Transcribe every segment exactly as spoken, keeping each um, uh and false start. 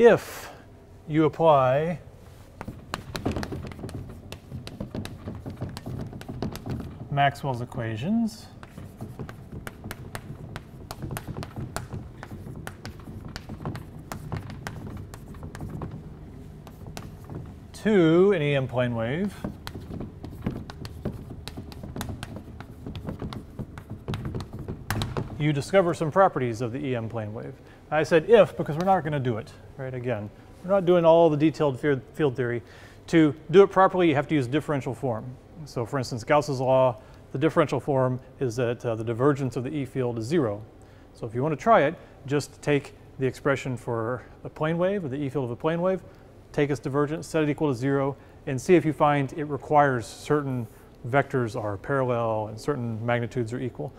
if you apply Maxwell's equations to an E M plane wave, you discover some properties of the E M plane wave. I said if because we're not going to do it, right? Again, we're not doing all the detailed field theory. To do it properly, you have to use differential form. So for instance, Gauss's law, the differential form is that uh, the divergence of the E field is zero. So if you want to try it, just take the expression for the plane wave, or the E field of a plane wave, take its divergence, set it equal to zero, and see if you find it requires certain vectors are parallel and certain magnitudes are equal.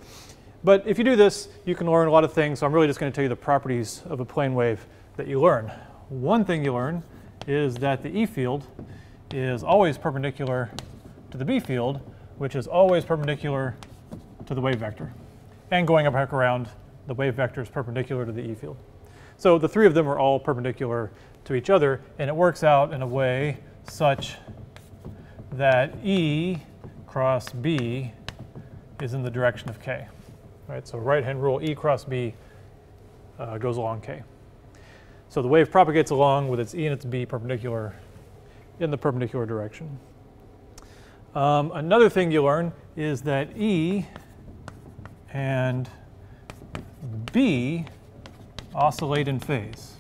But if you do this, you can learn a lot of things. So I'm really just going to tell you the properties of a plane wave that you learn. One thing you learn is that the E field is always perpendicular to the B field, which is always perpendicular to the wave vector. And going back around, the wave vector is perpendicular to the E field. So the three of them are all perpendicular to each other, and it works out in a way such that E cross B is in the direction of K. Right, so right-hand rule, E cross B uh, goes along K. So the wave propagates along with its E and its B perpendicular in the perpendicular direction. Um, another thing you learn is that E and B oscillate in phase.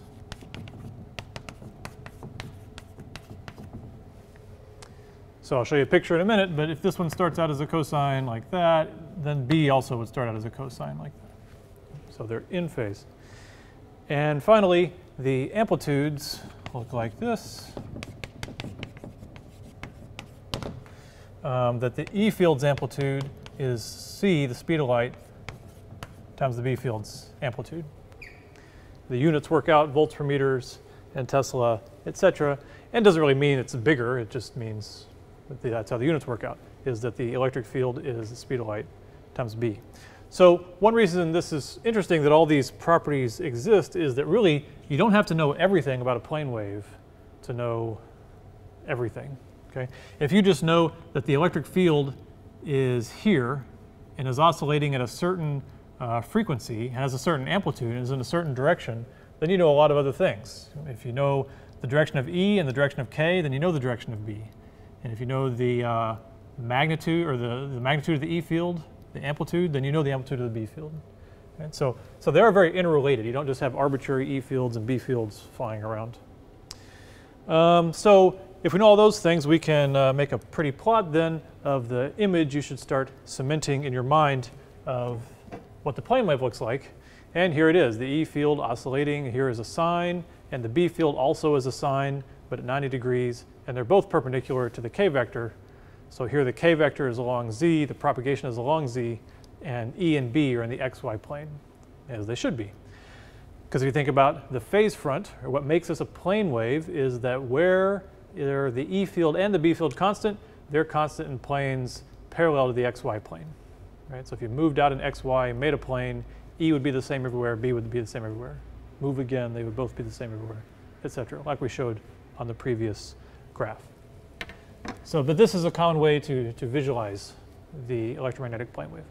So I'll show you a picture in a minute, but if this one starts out as a cosine like that, then B also would start out as a cosine like that. So they're in phase. And finally, the amplitudes look like this. Um, that the E field's amplitude is C, the speed of light, times the B field's amplitude. The units work out volts per meters and Tesla, et cetera. And it doesn't really mean it's bigger, it just means that's how the units work out, is that the electric field is the speed of light times B. So one reason this is interesting that all these properties exist is that really you don't have to know everything about a plane wave to know everything, okay? If you just know that the electric field is here and is oscillating at a certain uh, frequency, has a certain amplitude, and is in a certain direction, then you know a lot of other things. If you know the direction of E and the direction of K, then you know the direction of B. And if you know the uh, magnitude or the, the magnitude of the E field, the amplitude, then you know the amplitude of the B field. Right? So, so they are very interrelated. You don't just have arbitrary E fields and B fields flying around. Um, so if we know all those things, we can uh, make a pretty plot then of the image you should start cementing in your mind of what the plane wave looks like. And here it is, the E field oscillating. Here is a sine, and the B field also is a sine, but at ninety degrees. And they're both perpendicular to the k-vector. So here the k-vector is along z, the propagation is along z, and E and B are in the xy plane, as they should be. Because if you think about the phase front, or what makes this a plane wave, is that where either the E field and the B field constant, they're constant in planes parallel to the xy plane. Right? So if you moved out an xy, made a plane, E would be the same everywhere, B would be the same everywhere. Move again, they would both be the same everywhere, et cetera, like we showed on the previous graph. So, but this is a common way to, to visualize the electromagnetic plane wave.